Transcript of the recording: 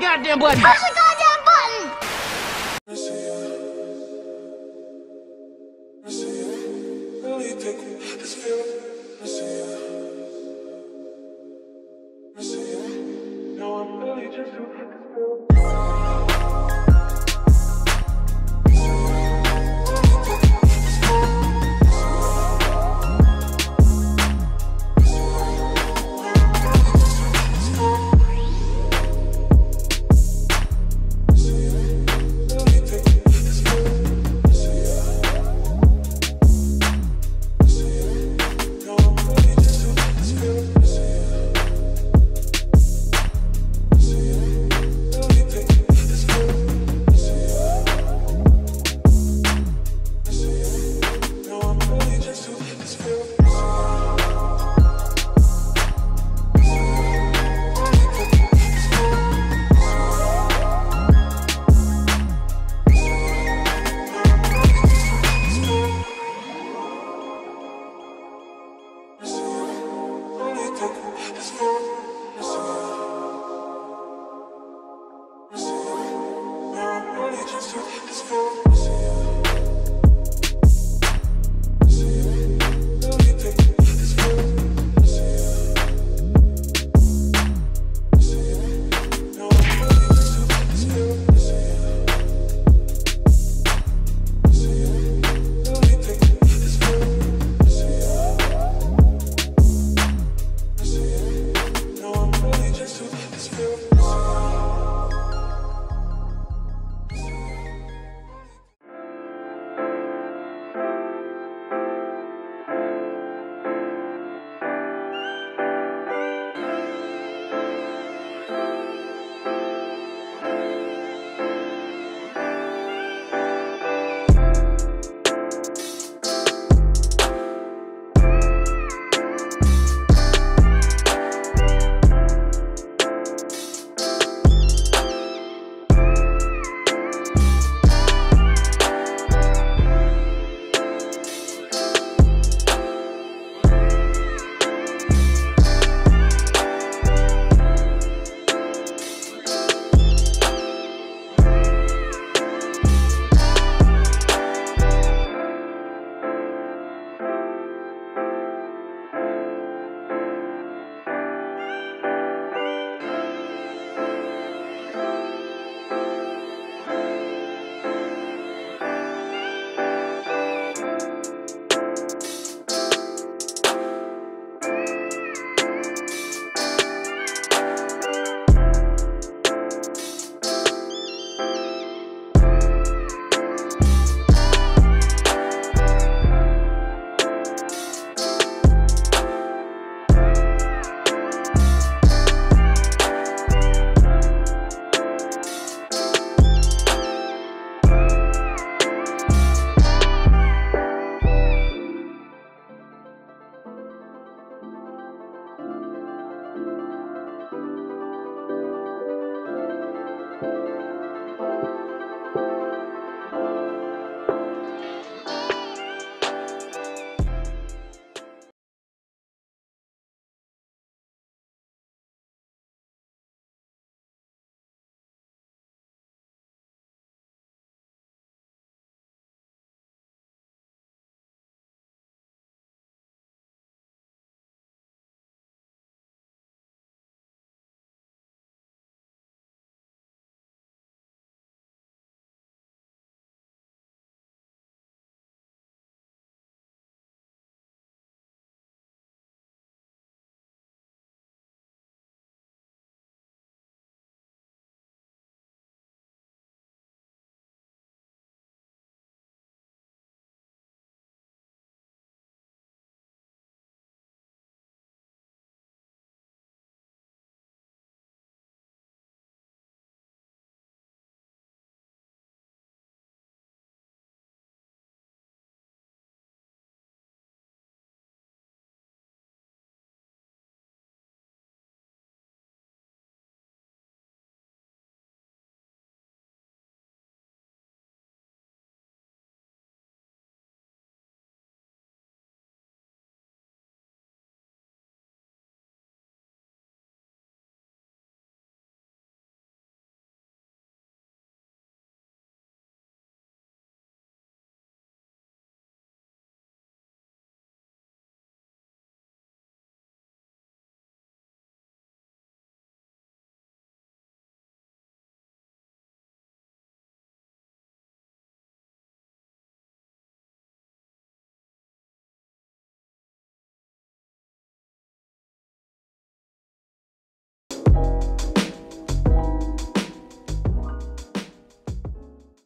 Goddamn button. Push the goddamn button. Let's go.